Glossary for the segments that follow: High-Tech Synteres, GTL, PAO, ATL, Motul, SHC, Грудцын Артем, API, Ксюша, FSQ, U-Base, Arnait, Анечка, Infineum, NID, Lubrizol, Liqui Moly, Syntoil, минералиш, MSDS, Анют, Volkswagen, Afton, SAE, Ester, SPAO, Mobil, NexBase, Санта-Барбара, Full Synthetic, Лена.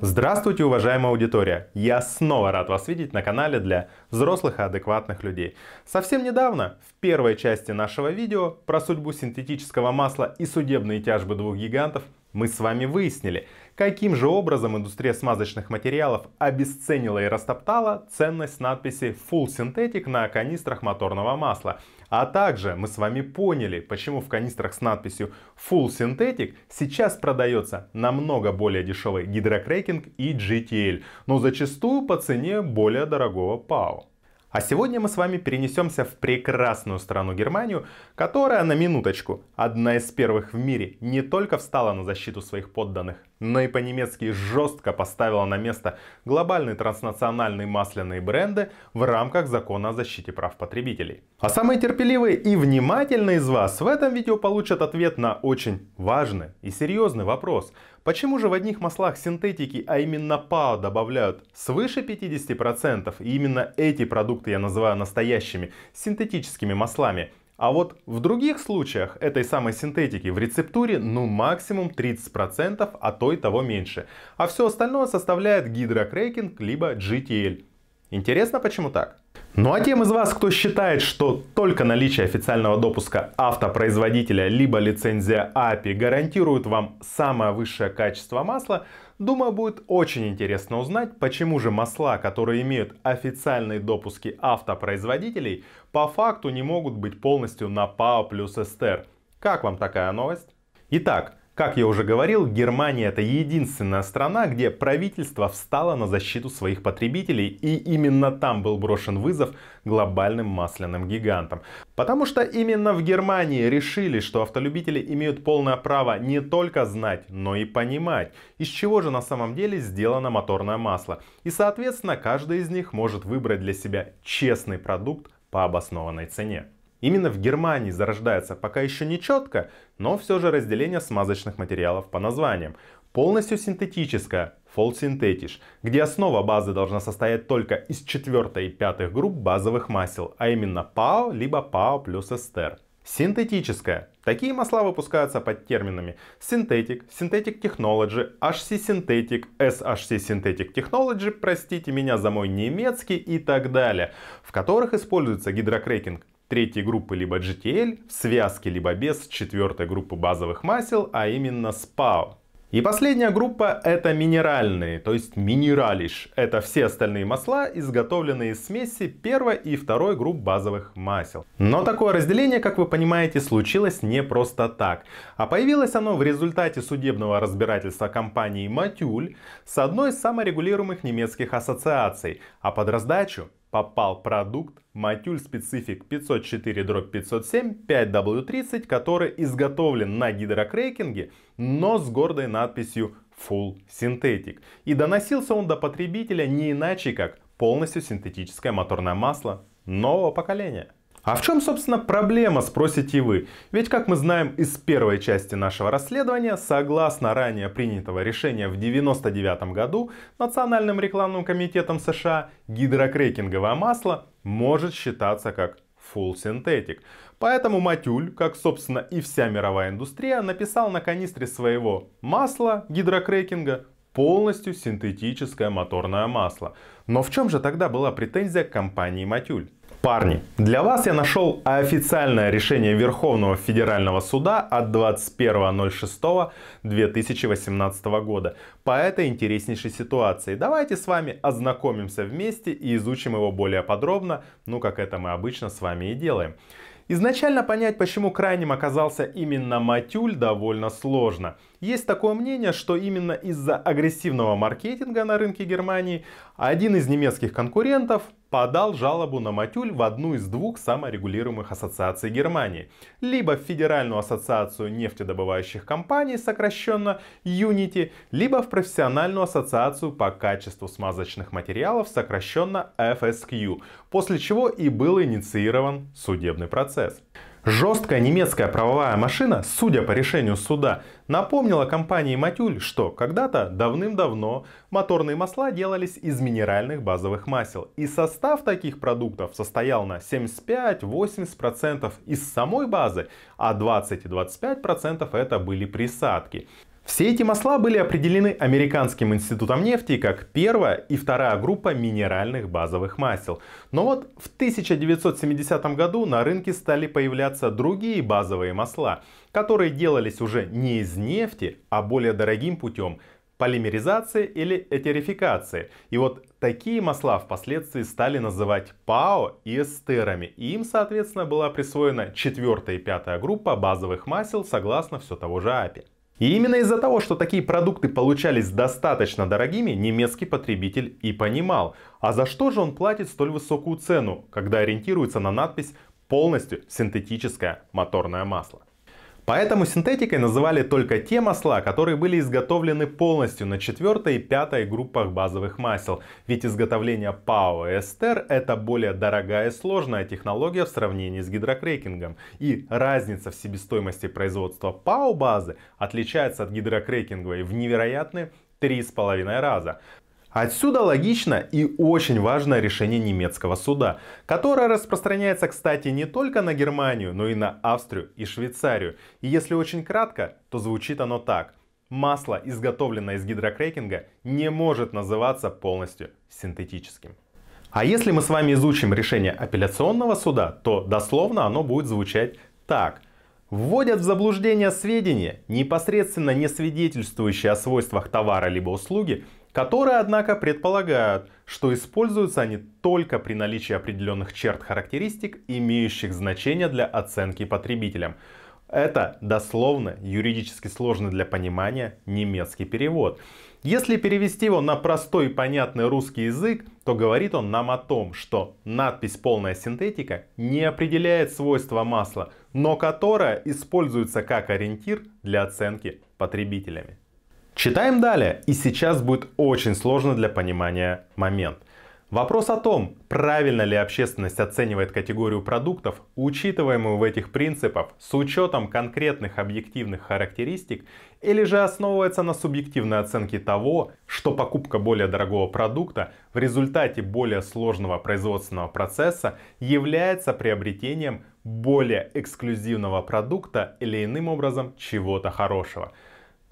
Здравствуйте, уважаемая аудитория! Я снова рад вас видеть на канале для взрослых и адекватных людей. Совсем недавно, в первой части нашего видео про судьбу синтетического масла и судебные тяжбы двух гигантов, мы с вами выяснили, каким же образом индустрия смазочных материалов обесценила и растоптала ценность надписи Full Synthetic на канистрах моторного масла. А также мы с вами поняли, почему в канистрах с надписью Full Synthetic сейчас продается намного более дешевый гидрокрекинг и GTL, но зачастую по цене более дорогого PAO. А сегодня мы с вами перенесемся в прекрасную страну Германию, которая, на минуточку, одна из первых в мире не только встала на защиту своих подданных, но и по-немецки жестко поставила на место глобальные транснациональные масляные бренды в рамках закона о защите прав потребителей. А самые терпеливые и внимательные из вас в этом видео получат ответ на очень важный и серьезный вопрос. Почему же в одних маслах синтетики, а именно ПАО, добавляют свыше 50%, и именно эти продукты я называю настоящими синтетическими маслами, а вот в других случаях этой самой синтетики в рецептуре ну максимум 30%, а то и того меньше, а все остальное составляет гидрокрекинг либо GTL. Интересно, почему так? Ну а тем из вас, кто считает, что только наличие официального допуска автопроизводителя либо лицензия API гарантирует вам самое высшее качество масла, думаю, будет очень интересно узнать, почему же масла, которые имеют официальные допуски автопроизводителей, по факту не могут быть полностью на PAO плюс Ester. Как вам такая новость? Итак, как я уже говорил, Германия — это единственная страна, где правительство встало на защиту своих потребителей, и именно там был брошен вызов глобальным масляным гигантам. Потому что именно в Германии решили, что автолюбители имеют полное право не только знать, но и понимать, из чего же на самом деле сделано моторное масло. И, соответственно, каждый из них может выбрать для себя честный продукт по обоснованной цене. Именно в Германии зарождается пока еще не четко, но все же разделение смазочных материалов по названиям. Полностью синтетическое – Full Synthetic, где основа базы должна состоять только из 4 и 5 групп базовых масел, а именно PAO либо PAO плюс Ester. Синтетическое. Такие масла выпускаются под терминами Synthetic, Synthetic Technology, HC Synthetic, SHC Synthetic Technology, простите меня за мой немецкий, и так далее, в которых используется гидрокрекинг третьей группы либо GTL в связке либо без четвертой группы базовых масел, а именно SPAO. И последняя группа — это минеральные, то есть минералиш. Это все остальные масла, изготовленные из смеси первой и второй групп базовых масел. Но такое разделение, как вы понимаете, случилось не просто так. А появилось оно в результате судебного разбирательства компании Motul с одной из саморегулируемых немецких ассоциаций. А под раздачу попал продукт Motul Specific 504/507 5W30, который изготовлен на гидрокрекинге, но с гордой надписью Full Synthetic. И доносился он до потребителя не иначе, как полностью синтетическое моторное масло нового поколения. А в чем, собственно, проблема, спросите вы? Ведь, как мы знаем из первой части нашего расследования, согласно ранее принятого решения в 1999 году Национальным рекламным комитетом США, гидрокрекинговое масло может считаться как Full Synthetic. Поэтому Motul, как, собственно, и вся мировая индустрия, написал на канистре своего масла гидрокрекинга полностью синтетическое моторное масло. Но в чем же тогда была претензия к компании Motul? Парни, для вас я нашел официальное решение Верховного федерального суда от 21.06.2018 года по этой интереснейшей ситуации. Давайте с вами ознакомимся вместе и изучим его более подробно, ну как это мы обычно с вами и делаем. Изначально понять, почему крайним оказался именно Motul, довольно сложно. Есть такое мнение, что именно из-за агрессивного маркетинга на рынке Германии один из немецких конкурентов подал жалобу на Motul в одну из двух саморегулируемых ассоциаций Германии. Либо в Федеральную ассоциацию нефтедобывающих компаний, сокращенно Unity, либо в Профессиональную ассоциацию по качеству смазочных материалов, сокращенно FSQ, после чего и был инициирован судебный процесс. Жесткая немецкая правовая машина, судя по решению суда, напомнила компании Motul, что когда-то давным-давно моторные масла делались из минеральных базовых масел. И состав таких продуктов состоял на 75-80% из самой базы, а 20-25% это были присадки. Все эти масла были определены Американским институтом нефти как первая и вторая группа минеральных базовых масел. Но вот в 1970 году на рынке стали появляться другие базовые масла, которые делались уже не из нефти, а более дорогим путем – полимеризации или этерификации. И вот такие масла впоследствии стали называть ПАО и эстерами. И им, соответственно, была присвоена 4-я и 5-я группа базовых масел согласно все того же API. И именно из-за того, что такие продукты получались достаточно дорогими, немецкий потребитель и понимал, а за что же он платит столь высокую цену, когда ориентируется на надпись «полностью синтетическое моторное масло». Поэтому синтетикой называли только те масла, которые были изготовлены полностью на 4-й и 5-й группах базовых масел. Ведь изготовление ПАО и эстер — это более дорогая и сложная технология в сравнении с гидрокрекингом. И разница в себестоимости производства ПАО базы отличается от гидрокрекинговой в невероятные 3,5 раза. Отсюда логично и очень важное решение немецкого суда, которое распространяется, кстати, не только на Германию, но и на Австрию и Швейцарию. И если очень кратко, то звучит оно так. Масло, изготовленное из гидрокрекинга, не может называться полностью синтетическим. А если мы с вами изучим решение апелляционного суда, то дословно оно будет звучать так. Вводят в заблуждение сведения, непосредственно не свидетельствующие о свойствах товара либо услуги, которые, однако, предполагают, что используются они только при наличии определенных черт-характеристик, имеющих значение для оценки потребителям. Это дословно юридически сложный для понимания немецкий перевод. Если перевести его на простой и понятный русский язык, то говорит он нам о том, что надпись «полная синтетика» не определяет свойства масла, но которая используется как ориентир для оценки потребителями. Читаем далее, и сейчас будет очень сложно для понимания момент. Вопрос о том, правильно ли общественность оценивает категорию продуктов, учитываемую в этих принципах, с учетом конкретных объективных характеристик, или же основывается на субъективной оценке того, что покупка более дорогого продукта в результате более сложного производственного процесса является приобретением более эксклюзивного продукта или иным образом чего-то хорошего.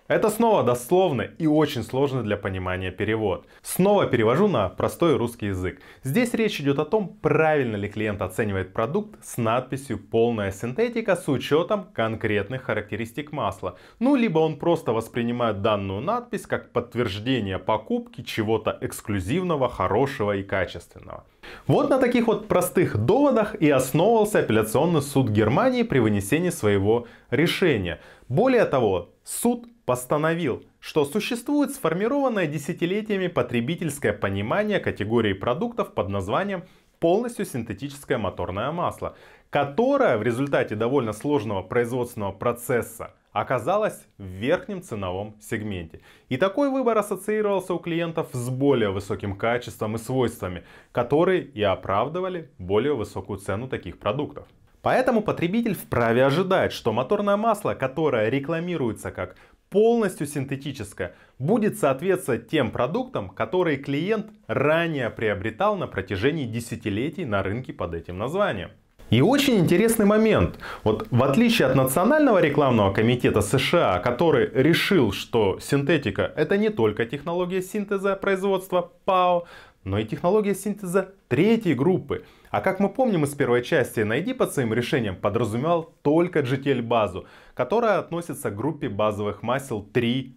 Это снова дословный и очень сложный для понимания перевод. Снова перевожу на простой русский язык. Здесь речь идет о том, правильно ли клиент оценивает продукт с надписью «полная синтетика» с учетом конкретных характеристик масла. Ну, либо он просто воспринимает данную надпись как подтверждение покупки чего-то эксклюзивного, хорошего и качественного. Вот на таких вот простых доводах и основывался апелляционный суд Германии при вынесении своего решения. Более того, суд постановил, что существует сформированное десятилетиями потребительское понимание категории продуктов под названием «полностью синтетическое моторное масло», которое в результате довольно сложного производственного процесса оказалось в верхнем ценовом сегменте. И такой выбор ассоциировался у клиентов с более высоким качеством и свойствами, которые и оправдывали более высокую цену таких продуктов. Поэтому потребитель вправе ожидать, что моторное масло, которое рекламируется как полностью синтетическое, будет соответствовать тем продуктам, которые клиент ранее приобретал на протяжении десятилетий на рынке под этим названием. И очень интересный момент. Вот в отличие от Национального рекламного комитета США, который решил, что синтетика — это не только технология синтеза производства ПАО, но и технология синтеза третьей группы. А как мы помним из первой части, NID под своим решением подразумевал только GTL-базу, которая относится к группе базовых масел 3+,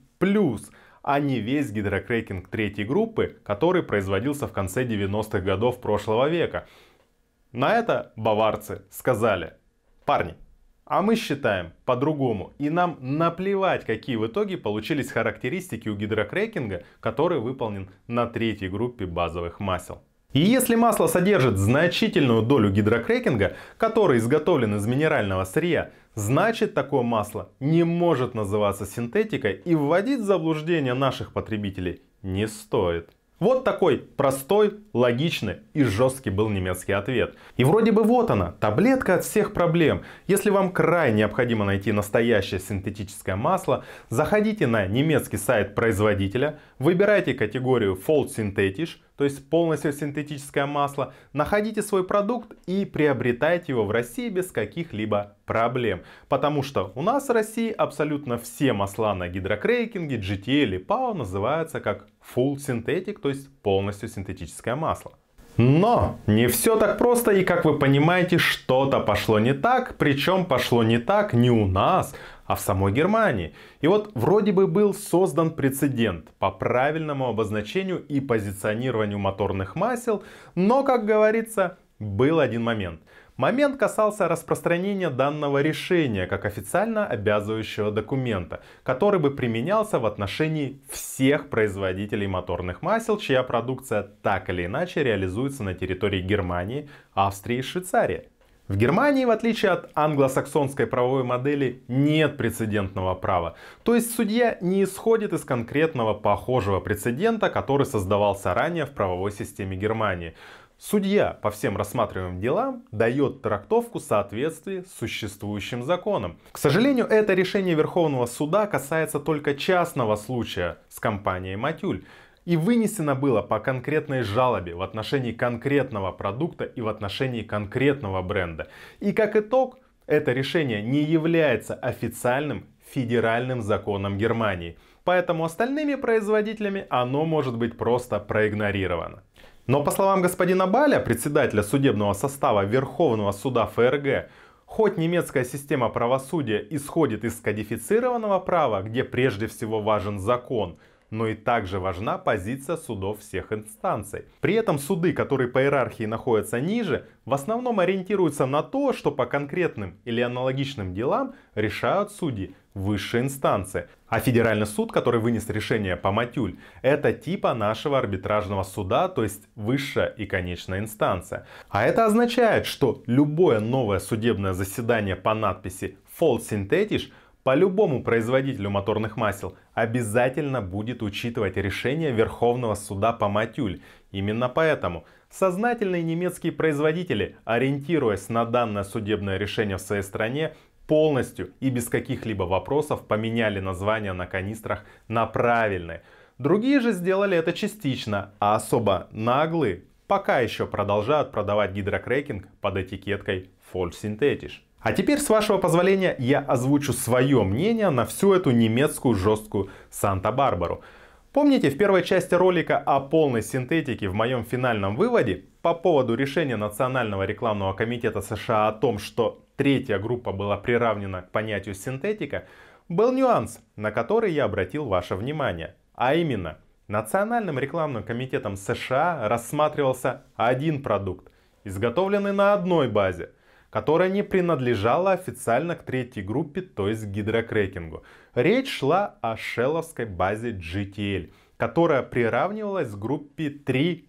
а не весь гидрокрекинг третьей группы, который производился в конце 90-х годов прошлого века. На это баварцы сказали: парни, а мы считаем по-другому, и нам наплевать, какие в итоге получились характеристики у гидрокрекинга, который выполнен на третьей группе базовых масел. И если масло содержит значительную долю гидрокрекинга, который изготовлен из минерального сырья, значит, такое масло не может называться синтетикой, и вводить в заблуждение наших потребителей не стоит. Вот такой простой, логичный и жесткий был немецкий ответ. И вроде бы вот она, таблетка от всех проблем. Если вам крайне необходимо найти настоящее синтетическое масло, заходите на немецкий сайт производителя, выбирайте категорию Full Synthetic, то есть полностью синтетическое масло, находите свой продукт и приобретайте его в России без каких-либо проблем. Потому что у нас в России абсолютно все масла на гидрокрекинге, GTL и PAO называются как Full Synthetic, то есть полностью синтетическое масло. Но не все так просто, и, как вы понимаете, что-то пошло не так, причем пошло не так не у нас, а в самой Германии. И вот вроде бы был создан прецедент по правильному обозначению и позиционированию моторных масел, но, как говорится, был один момент. Момент касался распространения данного решения как официально обязывающего документа, который бы применялся в отношении всех производителей моторных масел, чья продукция так или иначе реализуется на территории Германии, Австрии и Швейцарии. В Германии, в отличие от англосаксонской правовой модели, нет прецедентного права. То есть судья не исходит из конкретного похожего прецедента, который создавался ранее в правовой системе Германии. Судья по всем рассматриваемым делам дает трактовку в соответствии с существующим законом. К сожалению, это решение Верховного суда касается только частного случая с компанией Motul. И вынесено было по конкретной жалобе в отношении конкретного продукта и в отношении конкретного бренда. И как итог, это решение не является официальным федеральным законом Германии. Поэтому остальными производителями оно может быть просто проигнорировано. Но по словам господина Баля, председателя судебного состава Верховного суда ФРГ, хоть немецкая система правосудия исходит из кодифицированного права, где прежде всего важен закон, но и также важна позиция судов всех инстанций. При этом суды, которые по иерархии находятся ниже, в основном ориентируются на то, что по конкретным или аналогичным делам решают судьи высшей инстанции. А федеральный суд, который вынес решение по Motul, это типа нашего арбитражного суда, то есть высшая и конечная инстанция. А это означает, что любое новое судебное заседание по надписи Full Synthetic по любому производителю моторных масел обязательно будет учитывать решение Верховного суда по Motul. Именно поэтому сознательные немецкие производители, ориентируясь на данное судебное решение в своей стране, полностью и без каких-либо вопросов поменяли название на канистрах на правильное. Другие же сделали это частично, а особо наглые пока еще продолжают продавать гидрокрекинг под этикеткой Full Synthetic. А теперь, с вашего позволения, я озвучу свое мнение на всю эту немецкую жесткую Санта-Барбару. Помните, в первой части ролика о полной синтетике в моем финальном выводе по поводу решения Национального рекламного комитета США о том, что третья группа была приравнена к понятию синтетика, был нюанс, на который я обратил ваше внимание. А именно, Национальным рекламным комитетом США рассматривался один продукт, изготовленный на одной базе, которая не принадлежала официально к третьей группе, то есть к гидрокрекингу. Речь шла о шелловской базе GTL, которая приравнивалась к группе 3+,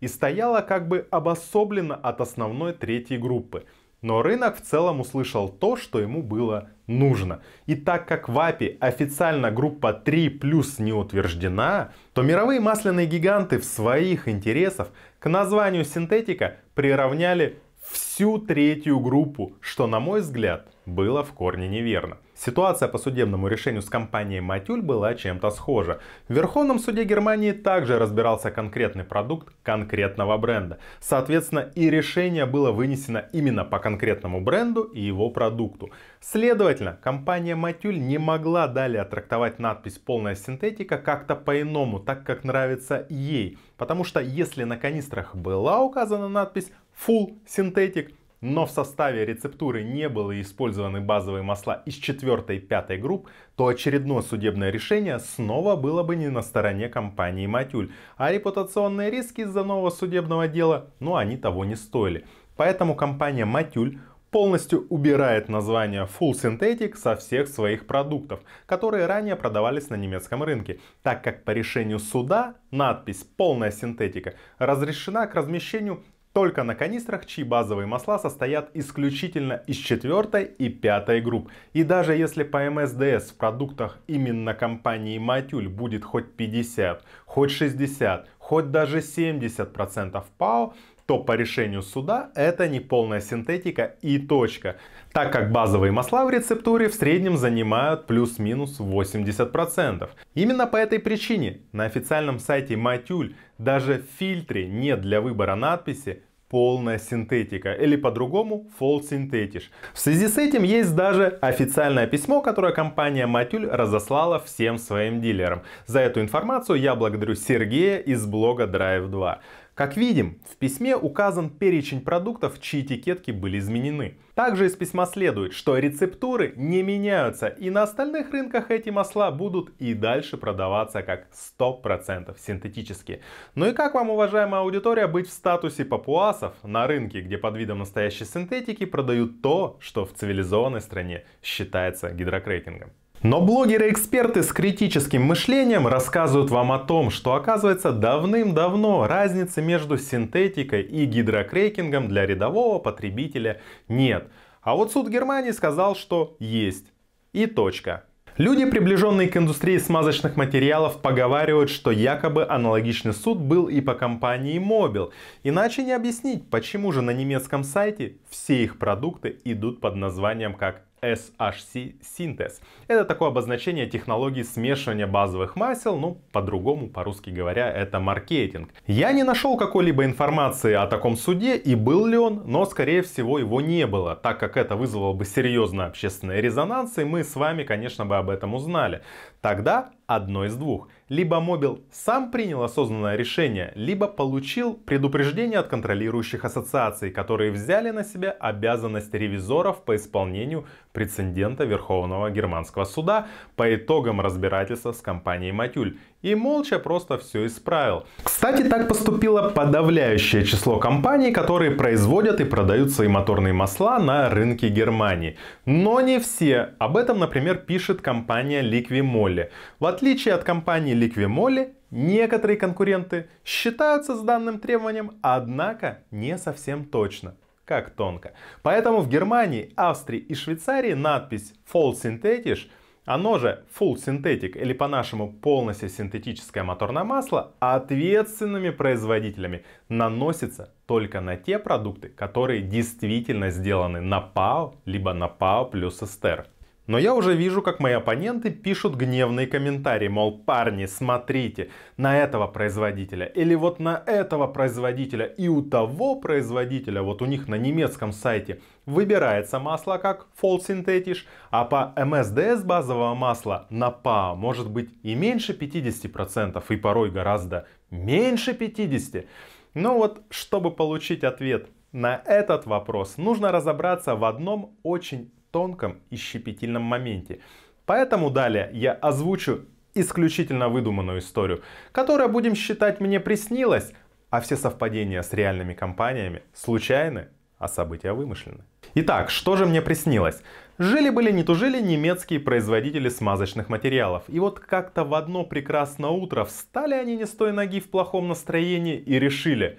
и стояла как бы обособленно от основной третьей группы. Но рынок в целом услышал то, что ему было нужно. И так как в API официально группа 3+ не утверждена, то мировые масляные гиганты в своих интересах к названию синтетика приравняли всю третью группу, что, на мой взгляд, было в корне неверно. Ситуация по судебному решению с компанией Motul была чем-то схожа. В Верховном суде Германии также разбирался конкретный продукт конкретного бренда. Соответственно, и решение было вынесено именно по конкретному бренду и его продукту. Следовательно, компания Motul не могла далее трактовать надпись «Полная синтетика» как-то по-иному, так как нравится ей. Потому что если на канистрах была указана надпись Full Synthetic, но в составе рецептуры не были использованы базовые масла из 4 и 5 групп, то очередное судебное решение снова было бы не на стороне компании Motul. А репутационные риски из-за нового судебного дела, ну, они того не стоили. Поэтому компания Motul полностью убирает название Full Synthetic со всех своих продуктов, которые ранее продавались на немецком рынке, так как по решению суда надпись «Полная синтетика» разрешена к размещению только на канистрах, чьи базовые масла состоят исключительно из 4 и 5 групп. И даже если по МСДС в продуктах именно компании Motul будет хоть 50, хоть 60, хоть даже 70% ПАО, то по решению суда это не полная синтетика и точка, так как базовые масла в рецептуре в среднем занимают плюс-минус 80%. Именно по этой причине на официальном сайте Motul даже в фильтре нет для выбора надписи «полная синтетика» или по-другому «full synthetic». В связи с этим есть даже официальное письмо, которое компания Motul разослала всем своим дилерам. За эту информацию я благодарю Сергея из блога Drive 2. Как видим, в письме указан перечень продуктов, чьи этикетки были изменены. Также из письма следует, что рецептуры не меняются, и на остальных рынках эти масла будут и дальше продаваться как 100% синтетические. Ну и как вам, уважаемая аудитория, быть в статусе папуасов на рынке, где под видом настоящей синтетики продают то, что в цивилизованной стране считается гидрокрекингом? Но блогеры-эксперты с критическим мышлением рассказывают вам о том, что, оказывается, давным-давно разницы между синтетикой и гидрокрекингом для рядового потребителя нет. А вот суд Германии сказал, что есть. И точка. Люди, приближенные к индустрии смазочных материалов, поговаривают, что якобы аналогичный суд был и по компании Mobil. Иначе не объяснить, почему же на немецком сайте все их продукты идут под названием как SHC синтез. Это такое обозначение технологии смешивания базовых масел, ну, по-другому, по-русски говоря, это маркетинг. Я не нашел какой-либо информации о таком суде и был ли он, но, скорее всего, его не было, так как это вызвало бы серьезный общественный резонанс, и мы с вами, конечно, бы об этом узнали. Тогда одно из двух. Либо Mobil сам принял осознанное решение, либо получил предупреждение от контролирующих ассоциаций, которые взяли на себя обязанность ревизоров по исполнению прецедента Верховного германского суда по итогам разбирательства с компанией Motul. И молча просто все исправил. Кстати, так поступило подавляющее число компаний, которые производят и продают свои моторные масла на рынке Германии. Но не все. Об этом, например, пишет компания Liqui Moly. В отличие от компании Liqui Moly, некоторые конкуренты считаются с данным требованием, однако не совсем точно. Как тонко. Поэтому в Германии, Австрии и Швейцарии надпись «Full Synthetic», оно же Full Synthetic, или по-нашему полностью синтетическое моторное масло, ответственными производителями наносится только на те продукты, которые действительно сделаны на ПАО, либо на ПАО плюс Ester. Но я уже вижу, как мои оппоненты пишут гневные комментарии, мол, парни, смотрите на этого производителя или вот на этого производителя и у того производителя, вот у них на немецком сайте выбирается масло как Full Synthetic, а по МСДС базового масла на ПАО может быть и меньше 50% и порой гораздо меньше 50%. Но вот, чтобы получить ответ на этот вопрос, нужно разобраться в одном очень тонком и щепетильном моменте. Поэтому далее я озвучу исключительно выдуманную историю, которая, будем считать, мне приснилась, а все совпадения с реальными компаниями случайны, а события вымышлены. Итак, что же мне приснилось? Жили-были, не тужили немецкие производители смазочных материалов. И вот как-то в одно прекрасное утро встали они не с той ноги в плохом настроении и решили: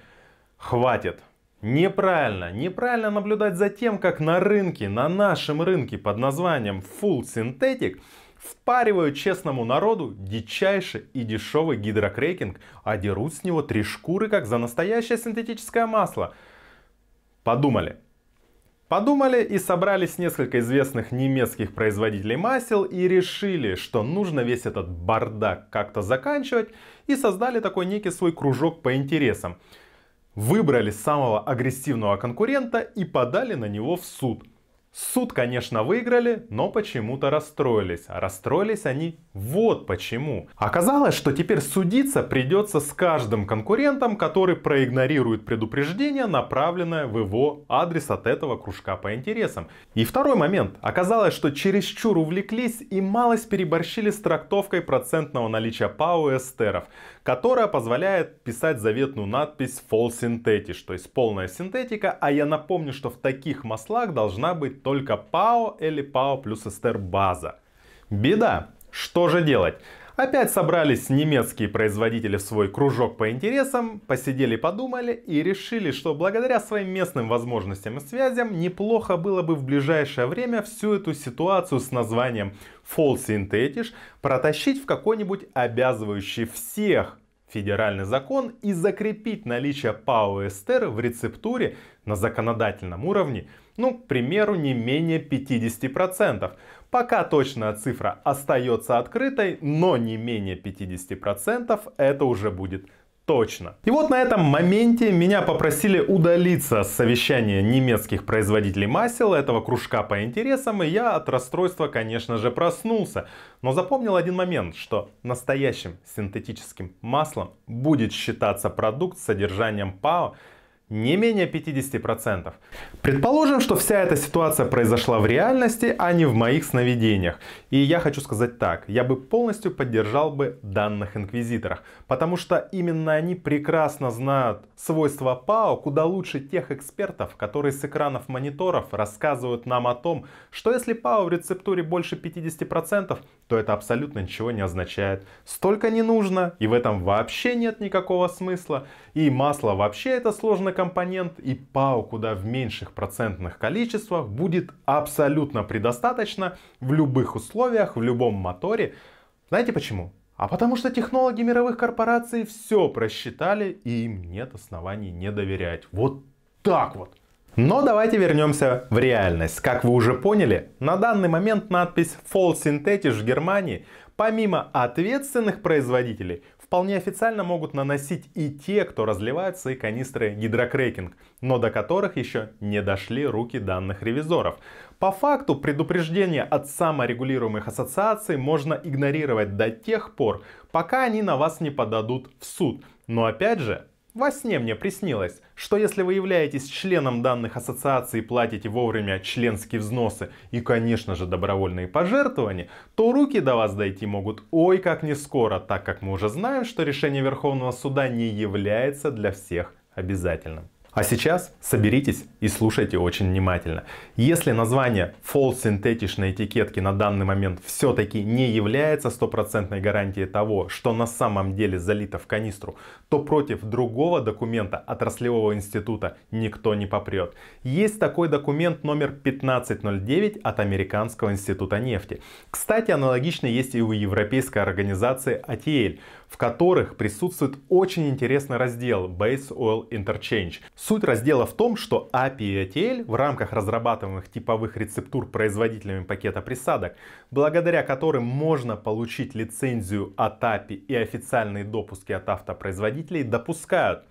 хватит. Неправильно наблюдать за тем, как на рынке, на нашем рынке под названием Full Synthetic впаривают честному народу дичайший и дешевый гидрокрекинг, а дерут с него 3 шкуры, как за настоящее синтетическое масло. Подумали и собрались несколько известных немецких производителей масел и решили, что нужно весь этот бардак как-то заканчивать, и создали такой некий свой кружок по интересам. Выбрали самого агрессивного конкурента и подали на него в суд. Суд, конечно, выиграли, но почему-то расстроились. А расстроились они вот почему. Оказалось, что теперь судиться придется с каждым конкурентом, который проигнорирует предупреждение, направленное в его адрес от этого кружка по интересам. И второй момент. Оказалось, что чересчур увлеклись и малость переборщили с трактовкой процентного наличия ПАО и эстеров, которая позволяет писать заветную надпись Full Synthetic, то есть полная синтетика. А я напомню, что в таких маслах должна быть только ПАО или ПАО плюс эстер база. Беда! Что же делать? Опять собрались немецкие производители в свой кружок по интересам, посидели, подумали и решили, что благодаря своим местным возможностям и связям неплохо было бы в ближайшее время всю эту ситуацию с названием Full Synthetic протащить в какой-нибудь обязывающий всех федеральный закон и закрепить наличие ПАО и Ester в рецептуре на законодательном уровне, к примеру, не менее 50%. Пока точная цифра остается открытой, но не менее 50% это уже будет точно. И вот на этом моменте меня попросили удалиться с совещания немецких производителей масел, этого кружка по интересам, и я от расстройства, конечно же, проснулся. Но запомнил один момент, что настоящим синтетическим маслом будет считаться продукт с содержанием ПАО не менее 50%. Предположим, что вся эта ситуация произошла в реальности, а не в моих сновидениях. И я хочу сказать так, я бы полностью поддержал бы данных инквизиторов, потому что именно они прекрасно знают свойства ПАО куда лучше тех экспертов, которые с экранов мониторов рассказывают нам о том, что если ПАО в рецептуре больше 50%, то это абсолютно ничего не означает. Столько не нужно, и в этом вообще нет никакого смысла, и масло вообще это сложно компонент, и ПАО куда в меньших процентных количествах будет абсолютно предостаточно в любых условиях, в любом моторе. Знаете почему? А потому что технологи мировых корпораций все просчитали, и им нет оснований не доверять. Вот так вот. Но давайте вернемся в реальность. Как вы уже поняли, на данный момент надпись Full Synthetic в Германии, помимо ответственных производителей, вполне официально могут наносить и те, кто разливает свои канистры гидрокрекинг, но до которых еще не дошли руки данных ревизоров. По факту предупреждения от саморегулируемых ассоциаций можно игнорировать до тех пор, пока они на вас не подадут в суд. Но опять же, во сне мне приснилось, что если вы являетесь членом данных ассоциаций и платите вовремя членские взносы и, конечно же, добровольные пожертвования, то руки до вас дойти могут ой как не скоро, так как мы уже знаем, что решение Верховного суда не является для всех обязательным. А сейчас соберитесь и слушайте очень внимательно. Если название Full Synthetic на этикетке на данный момент все-таки не является стопроцентной гарантией того, что на самом деле залито в канистру, то против другого документа отраслевого института никто не попрет. Есть такой документ номер 1509 от Американского института нефти. Кстати, аналогично есть и у европейской организации ATL, в которых присутствует очень интересный раздел Base Oil Interchange. Суть раздела в том, что API и ATL в рамках разрабатываемых типовых рецептур производителями пакета присадок, благодаря которым можно получить лицензию от API и официальные допуски от автопроизводителей, допускают.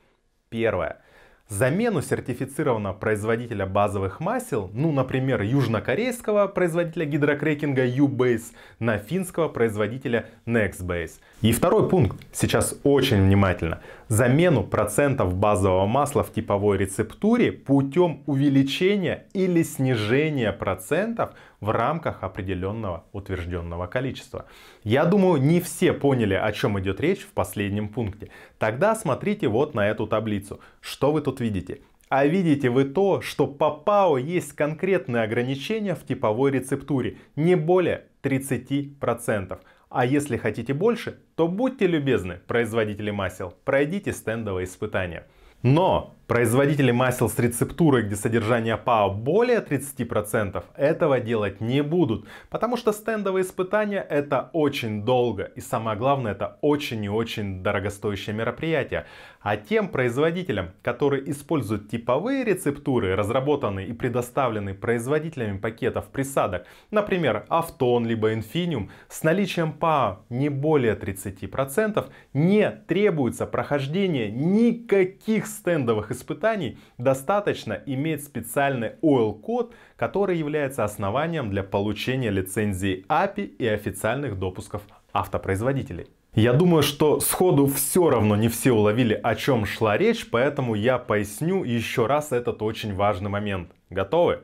Первое. Замену сертифицированного производителя базовых масел, например, южнокорейского производителя гидрокрекинга U-Base на финского производителя NexBase. И второй пункт, сейчас очень внимательно. Замену процентов базового масла в типовой рецептуре путем увеличения или снижения процентов в рамках определенного утвержденного количества. Я думаю, не все поняли, о чем идет речь в последнем пункте. Тогда смотрите вот на эту таблицу. Что вы тут видите? А видите вы то, что по ПАО есть конкретные ограничения в типовой рецептуре, не более 30%. А если хотите больше, то будьте любезны, производители масел, пройдите стендовые испытания. Но производители масел с рецептурой, где содержание ПАО более 30%, этого делать не будут, потому что стендовые испытания это очень долго и самое главное это очень и очень дорогостоящее мероприятие. А тем производителям, которые используют типовые рецептуры, разработанные и предоставленные производителями пакетов присадок, например, Afton либо Infineum, с наличием ПАО не более 30%, не требуется прохождение никаких стендовых испытаний, достаточно иметь специальный OEL-код, который является основанием для получения лицензии API и официальных допусков автопроизводителей. Я думаю, что сходу все равно не все уловили, о чем шла речь, поэтому я поясню еще раз этот очень важный момент. Готовы?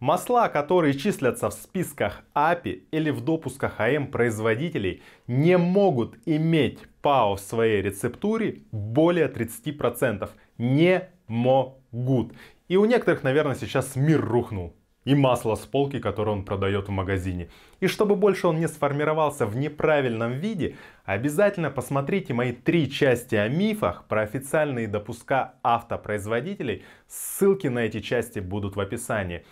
Масла, которые числятся в списках API или в допусках АМ производителей, не могут иметь ПАО в своей рецептуре более 30%. Не могут. И у некоторых, наверное, сейчас мир рухнул. и масло с полки, которое он продает в магазине. И чтобы больше он не сформировался в неправильном виде, обязательно посмотрите мои 3 части о мифах про официальные допуска автопроизводителей. Ссылки на эти части будут в описании.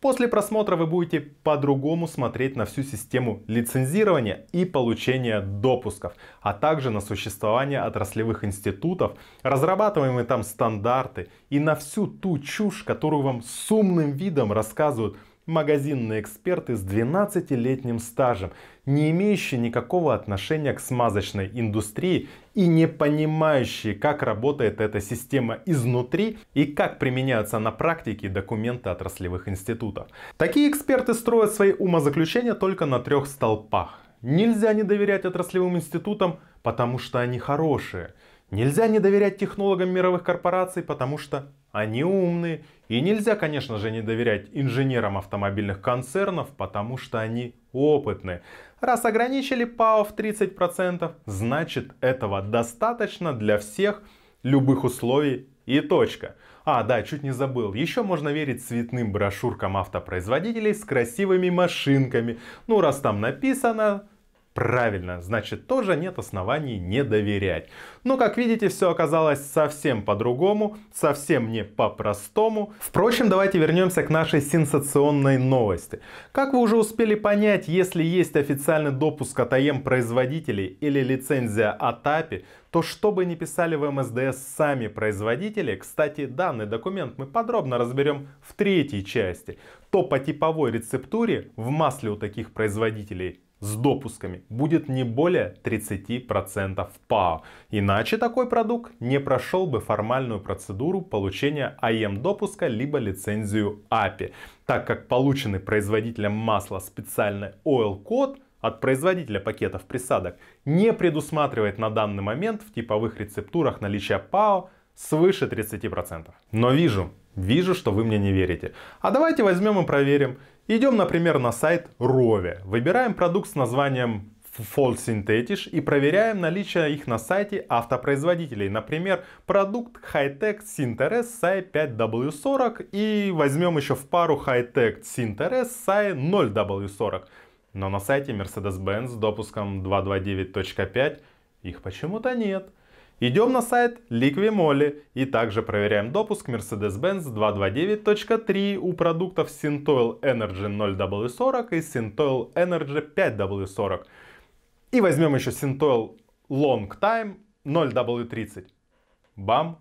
После просмотра вы будете по-другому смотреть на всю систему лицензирования и получения допусков, а также на существование отраслевых институтов, разрабатываемые там стандарты и на всю ту чушь, которую вам с умным видом рассказывают магазинные эксперты с 12-летним стажем, не имеющие никакого отношения к смазочной индустрии и не понимающие, как работает эта система изнутри и как применяются на практике документы отраслевых институтов. Такие эксперты строят свои умозаключения только на 3 столпах. Нельзя не доверять отраслевым институтам, потому что они хорошие. Нельзя не доверять технологам мировых корпораций, потому что они умные. И нельзя, конечно же, не доверять инженерам автомобильных концернов, потому что они опытные. Раз ограничили ПАО в 30%, значит этого достаточно для всех, любых условий и точка. А, да, чуть не забыл. Еще можно верить цветным брошюркам автопроизводителей с красивыми машинками. Ну, раз там написано... правильно, значит тоже нет оснований не доверять. Но как видите, все оказалось совсем по-другому, совсем не по-простому. Впрочем, давайте вернемся к нашей сенсационной новости. Как вы уже успели понять, если есть официальный допуск от AEM производителей или лицензия от API, то что бы ни писали в МСДС сами производители, кстати, данный документ мы подробно разберем в 3 части, то по типовой рецептуре в масле у таких производителей с допусками будет не более 30% ПАО. Иначе такой продукт не прошел бы формальную процедуру получения AEM допуска либо лицензию API, так как полученный производителем масла специальный OEL-код от производителя пакетов присадок не предусматривает на данный момент в типовых рецептурах наличие ПАО свыше 30%. Но вижу, что вы мне не верите. А давайте возьмем и проверим. Идем, например, на сайт Rove, выбираем продукт с названием Full Synthetic и проверяем наличие их на сайте автопроизводителей. Например, продукт High-Tech Synteres SAE 5W40 и возьмем еще в пару High-Tech Synteres SAE 0W40. Но на сайте Mercedes-Benz с допуском 229.5 их почему-то нет. Идем на сайт Liqui Moly и также проверяем допуск Mercedes-Benz 229.3 у продуктов Syntoil Energy 0W40 и Syntoil Energy 5W40. И возьмем еще Syntoil Long Time 0W30. Бам!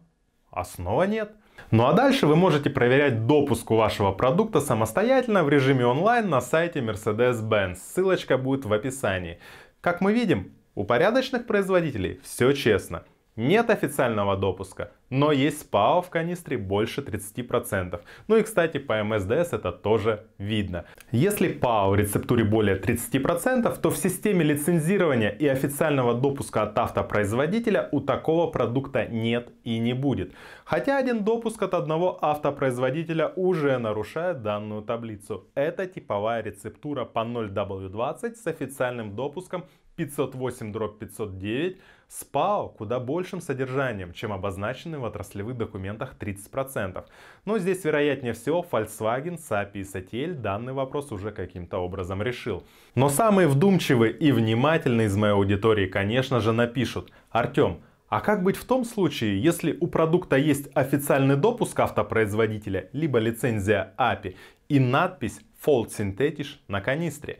А снова нет. Ну а дальше вы можете проверять допуск у вашего продукта самостоятельно в режиме онлайн на сайте Mercedes-Benz. Ссылочка будет в описании. Как мы видим, у порядочных производителей все честно. Нет официального допуска, но есть ПАО в канистре больше 30%. Ну и, кстати, по МСДС это тоже видно. Если ПАО в рецептуре более 30%, то в системе лицензирования и официального допуска от автопроизводителя у такого продукта нет и не будет. Хотя один допуск от одного автопроизводителя уже нарушает данную таблицу. Это типовая рецептура по 0W20 с официальным допуском 508/509 с ПАО куда большим содержанием, чем обозначены в отраслевых документах 30%. Но здесь вероятнее всего Volkswagen, SAE и ATL данный вопрос уже каким-то образом решил. Но самые вдумчивые и внимательные из моей аудитории, конечно же, напишут: Артем, а как быть в том случае, если у продукта есть официальный допуск автопроизводителя, либо лицензия API и надпись Full Synthetic на канистре?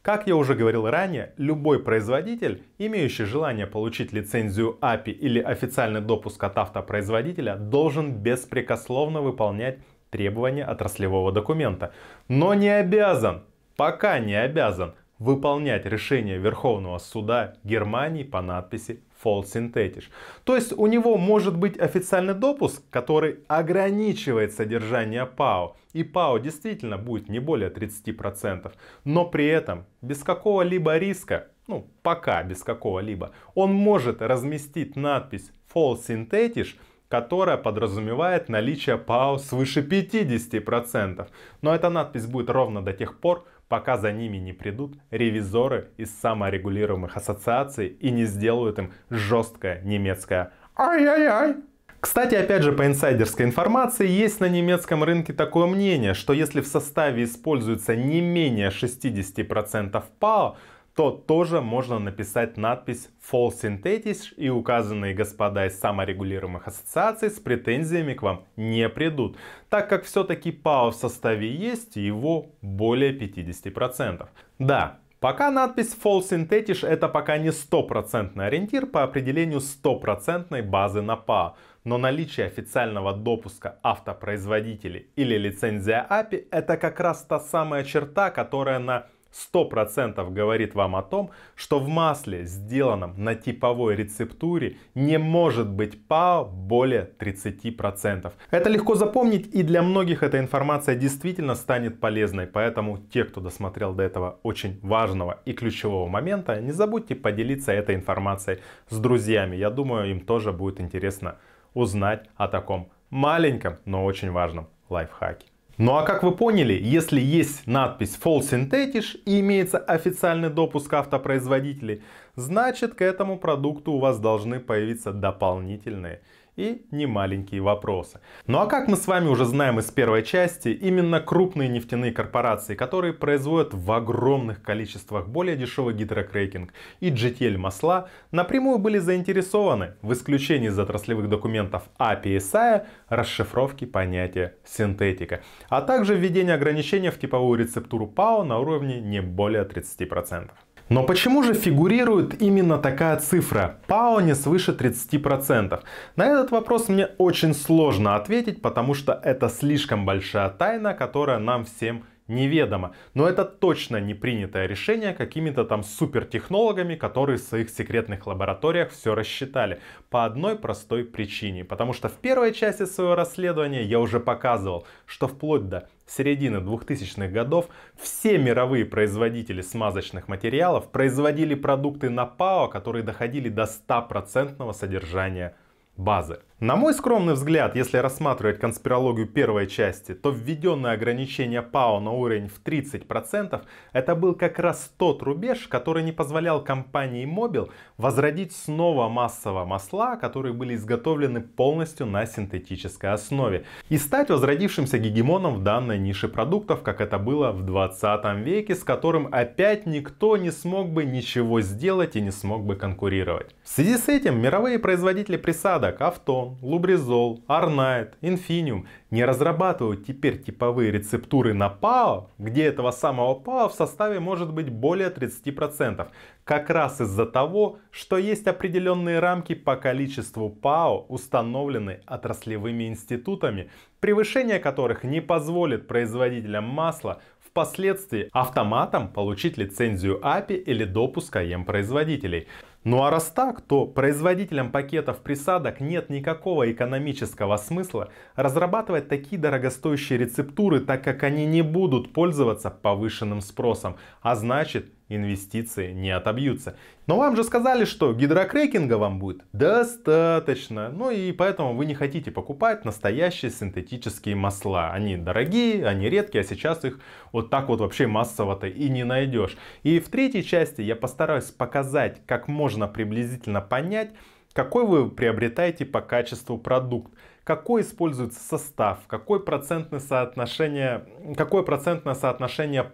Как я уже говорил ранее, любой производитель, имеющий желание получить лицензию API или официальный допуск от автопроизводителя, должен беспрекословно выполнять требования отраслевого документа. Но не обязан, пока не обязан, выполнять решение Верховного суда Германии по надписи Full Synthetic. То есть у него может быть официальный допуск, который ограничивает содержание ПАО. И ПАО действительно будет не более 30%. Но при этом без какого-либо риска, ну пока без какого-либо, он может разместить надпись Full Synthetic, которая подразумевает наличие ПАО свыше 50%. Но эта надпись будет ровно до тех пор, пока за ними не придут ревизоры из саморегулируемых ассоциаций и не сделают им жесткое немецкое «ай-яй-яй». Кстати, опять же, по инсайдерской информации, есть на немецком рынке такое мнение, что если в составе используется не менее 60% PAO, то тоже можно написать надпись Full Synthetic, и указанные господа из саморегулируемых ассоциаций с претензиями к вам не придут, так как все-таки PAO в составе есть, его более 50%. Да, пока надпись Full Synthetic — это пока не стопроцентный ориентир по определению стопроцентной базы на PAO, но наличие официального допуска автопроизводителей или лицензия API — это как раз та самая черта, которая на 100% говорит вам о том, что в масле, сделанном на типовой рецептуре, не может быть PAO более 30%. Это легко запомнить, и для многих эта информация действительно станет полезной. Поэтому те, кто досмотрел до этого очень важного и ключевого момента, не забудьте поделиться этой информацией с друзьями. Я думаю, им тоже будет интересно узнать о таком маленьком, но очень важном лайфхаке. Ну а как вы поняли, если есть надпись Full Synthetic и имеется официальный допуск автопроизводителей, значит, к этому продукту у вас должны появиться дополнительные и немаленькие вопросы. Ну а как мы с вами уже знаем из первой части, именно крупные нефтяные корпорации, которые производят в огромных количествах более дешевый гидрокрекинг и GTL масла, напрямую были заинтересованы в исключении из отраслевых документов API и SAE расшифровки понятия синтетика, а также введение ограничения в типовую рецептуру PAO на уровне не более 30%. Но почему же фигурирует именно такая цифра PAO не свыше 30%? На этот вопрос мне очень сложно ответить, потому что это слишком большая тайна, которая нам всем неведома. Но это точно не принятое решение какими-то там супертехнологами, которые в своих секретных лабораториях все рассчитали. По одной простой причине. Потому что в первой части своего расследования я уже показывал, что вплоть до середины 2000-х годов все мировые производители смазочных материалов производили продукты на PAO, которые доходили до 100% содержания базы. На мой скромный взгляд, если рассматривать конспирологию первой части, то введенное ограничение PAO на уровень в 30% это был как раз тот рубеж, который не позволял компании Mobil возродить снова массово масла, которые были изготовлены полностью на синтетической основе, и стать возродившимся гегемоном в данной нише продуктов, как это было в 20 веке, с которым опять никто не смог бы ничего сделать и не смог бы конкурировать. В связи с этим мировые производители присадок Afton, Lubrizol, Arnait, Infineum не разрабатывают теперь типовые рецептуры на PAO, где этого самого PAO в составе может быть более 30%, как раз из-за того, что есть определенные рамки по количеству PAO, установленные отраслевыми институтами, превышение которых не позволит производителям масла впоследствии автоматом получить лицензию API или допуск AEM производителей. Ну а раз так, то производителям пакетов присадок нет никакого экономического смысла разрабатывать такие дорогостоящие рецептуры, так как они не будут пользоваться повышенным спросом, а значит, инвестиции не отобьются. Но вам же сказали, что гидрокрекинга вам будет достаточно, ну и поэтому вы не хотите покупать настоящие синтетические масла. Они дорогие, они редкие, а сейчас их вот так вот вообще массово-то и не найдешь. И в третьей части я постараюсь показать, как можно приблизительно понять, какой вы приобретаете по качеству продукт, какой используется состав, какое процентное соотношение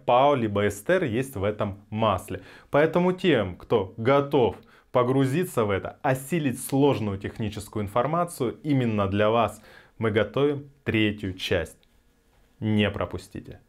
PAO либо Ester есть в этом масле. Поэтому тем, кто готов погрузиться в это, осилить сложную техническую информацию, именно для вас мы готовим третью часть. Не пропустите.